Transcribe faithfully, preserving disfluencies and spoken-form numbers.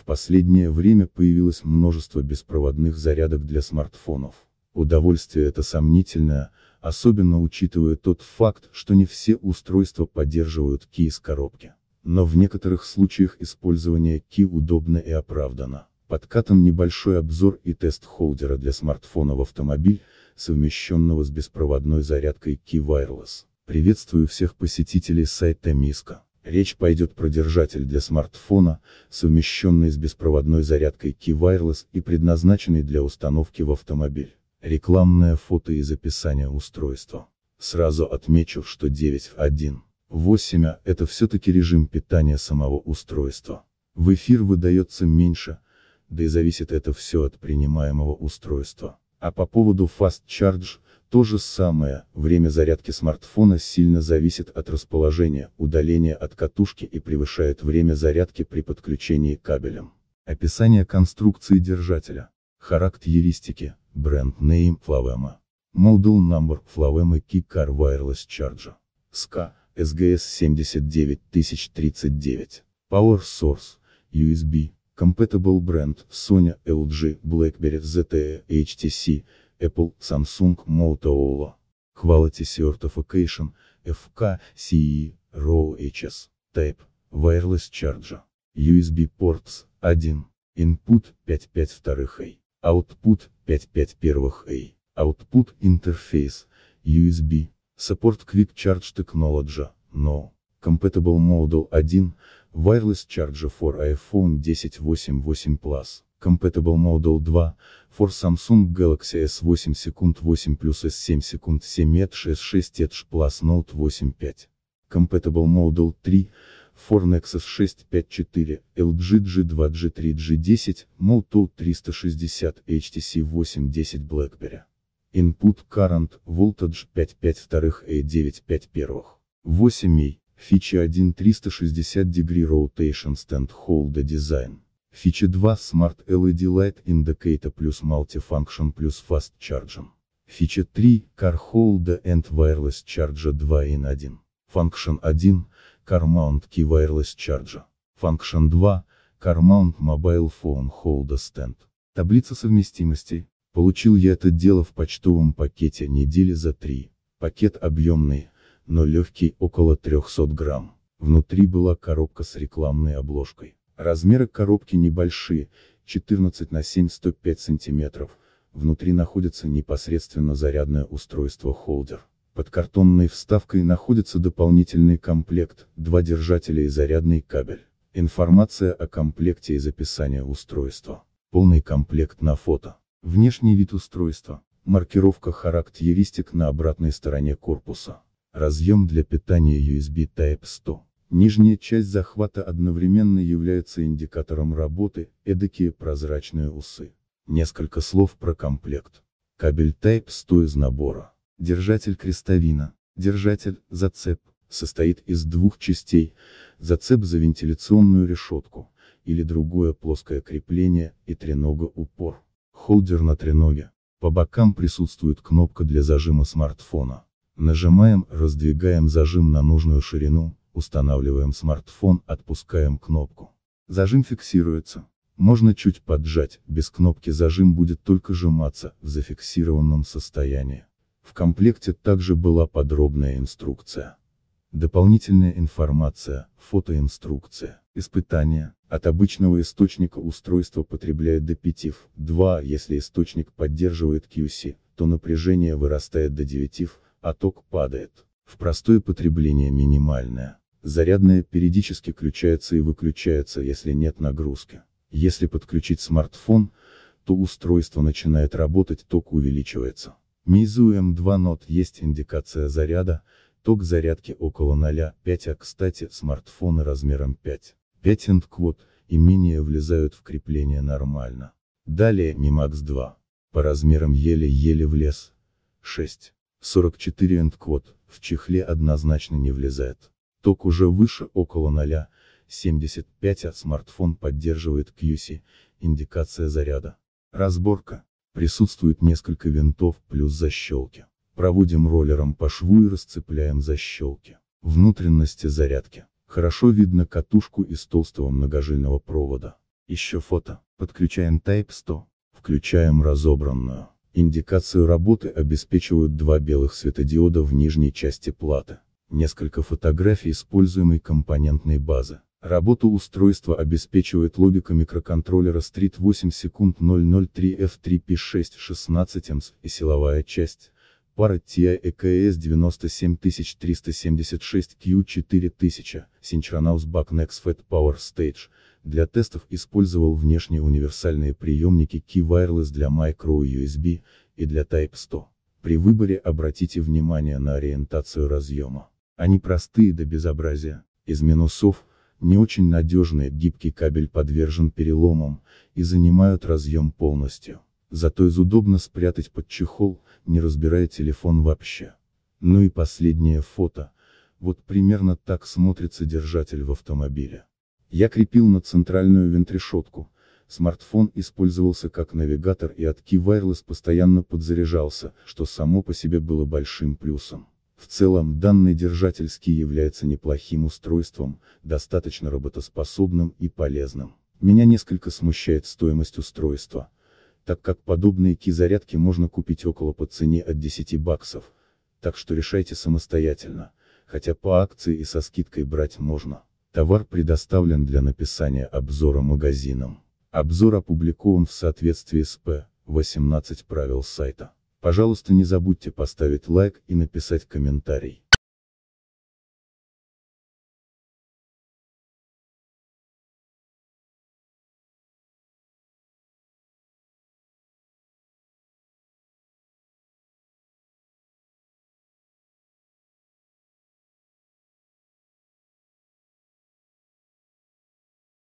В последнее время появилось множество беспроводных зарядок для смартфонов. Удовольствие это сомнительное, особенно учитывая тот факт, что не все устройства поддерживают Qi из коробки. Но в некоторых случаях использование Qi удобно и оправдано. Подкатан небольшой обзор и тест холдера для смартфона в автомобиль, совмещенного с беспроводной зарядкой Qi Wireless. Приветствую всех посетителей сайта Миска. Речь пойдет про держатель для смартфона, совмещенный с беспроводной зарядкой Qi Wireless и предназначенный для установки в автомобиль. Рекламное фото из описания устройства. Сразу отмечу, что девять точка один точка восемь – это все-таки режим питания самого устройства. В эфир выдается меньше, да и зависит это все от принимаемого устройства. А по поводу Fast Charge, то же самое, время зарядки смартфона сильно зависит от расположения, удаления от катушки и превышает время зарядки при подключении кабелем. Описание конструкции держателя. Характеристики. Бренд Name Floveme. Model Number Floveme Keycar Wireless Charger эс кей эс джи эс семь девять ноль три ноль три девять. Power Source ю эс би. Compatible Brand Sony, эл джи, BlackBerry, зет ти и, эйч ти си, Apple, Samsung, Moto, Ola. Quality Certification эф кей, си и, роус. Type Wireless Charger. ю эс би Ports один. Input пять пять два а. Output пять пять один а. Output Interface ю эс би. Support Quick Charge Technology No. Compatible Model один Wireless Charger for iPhone десять восемь восемь плюс. Compatible Model два for Samsung Galaxy эс восемь секунд восемь плюс, эс семь секунд семь эд шестьдесят шесть эдж плюс, Note восемь пять. Compatible Model три for Nexus шесть пять четыре, эл джи джи два, джи три, джи десять, Moto триста шестьдесят, эйч ти си восемь десять, BlackBerry. Input Current Voltage пять пять два а девять пять один восемь а. Фича один триста шестьдесят дегрей Rotation Stand Holder Design. Фича два Smart эл и ди Light Indicator плюс Multifunction плюс Fast Charging. Фича три Car Holder and Wireless Charger два ин один. Function один Car Mount Qi Wireless Charger. Function два Car Mount Mobile Phone Holder Stand. Таблица совместимостей. Получил я это дело в почтовом пакете недели за три. Пакет объемный, но легкий, около трехсот грамм. Внутри была коробка с рекламной обложкой. Размеры коробки небольшие, четырнадцать на семь сто пять сантиметров. Внутри находится непосредственно зарядное устройство холдер. Под картонной вставкой находится дополнительный комплект, два держателя и зарядный кабель. Информация о комплекте из описания устройства. Полный комплект на фото. Внешний вид устройства. Маркировка характеристик на обратной стороне корпуса. Разъем для питания ю эс би Type-C. Нижняя часть захвата одновременно является индикатором работы, эдакие прозрачные усы. Несколько слов про комплект. Кабель Type-C из набора. Держатель крестовина. Держатель, зацеп, состоит из двух частей, зацеп за вентиляционную решетку, или другое плоское крепление, и тренога-упор. Холдер на треноге. По бокам присутствует кнопка для зажима смартфона. Нажимаем, раздвигаем зажим на нужную ширину, устанавливаем смартфон, отпускаем кнопку. Зажим фиксируется. Можно чуть поджать, без кнопки зажим будет только сжиматься, в зафиксированном состоянии. В комплекте также была подробная инструкция. Дополнительная информация, фотоинструкция. Испытание. От обычного источника устройство потребляет до пяти ваттт, если источник поддерживает кью си, то напряжение вырастает до девяти ваттт. А ток падает. В простое потребление минимальное. Зарядное периодически включается и выключается, если нет нагрузки. Если подключить смартфон, то устройство начинает работать, ток увеличивается. Внизу эм два нот есть индикация заряда, ток зарядки около ноль целых пяти десятых, а кстати, смартфоны размером пять целых пять десятых ватт и менее влезают в крепление нормально. Далее Mimax два. По размерам еле-еле влез. шесть целых сорок четыре сотых ватт, в чехле однозначно не влезает. Ток уже выше, около ноль целых семьдесят пять сотых, а смартфон поддерживает кью си, индикация заряда. Разборка. Присутствует несколько винтов плюс защелки. Проводим роллером по шву и расцепляем защелки. Внутренности зарядки. Хорошо видно катушку из толстого многожильного провода. Еще фото. Подключаем Type сто. Включаем разобранную. Индикацию работы обеспечивают два белых светодиода в нижней части платы. Несколько фотографий используемой компонентной базы. Работу устройства обеспечивает логика микроконтроллера Street восемь секунд ноль ноль три эф три пи шесть шестнадцать эм эс и силовая часть, пара ти ай и кей эс девять семь три семь шесть Q четыре тысячи, Synchronous Buck Next Fed Power Stage. Для тестов использовал внешние универсальные приемники Qi Wireless для Micro ю эс би и для Type сто. При выборе обратите внимание на ориентацию разъема. Они простые до безобразия. Из минусов: не очень надежный, гибкий кабель подвержен переломам и занимают разъем полностью. Зато из удобно спрятать под чехол, не разбирая телефон вообще. Ну и последнее фото. Вот примерно так смотрится держатель в автомобиле. Я крепил на центральную вентрешетку. Смартфон использовался как навигатор и от Qi Wireless постоянно подзаряжался, что само по себе было большим плюсом. В целом данный держатель Qi является неплохим устройством, достаточно работоспособным и полезным. Меня несколько смущает стоимость устройства, так как подобные Qi зарядки можно купить около по цене от десяти баксов, так что решайте самостоятельно, хотя по акции и со скидкой брать можно. Товар предоставлен для написания обзора магазинам. Обзор опубликован в соответствии с П восемнадцать правил сайта. Пожалуйста, не забудьте поставить лайк и написать комментарий.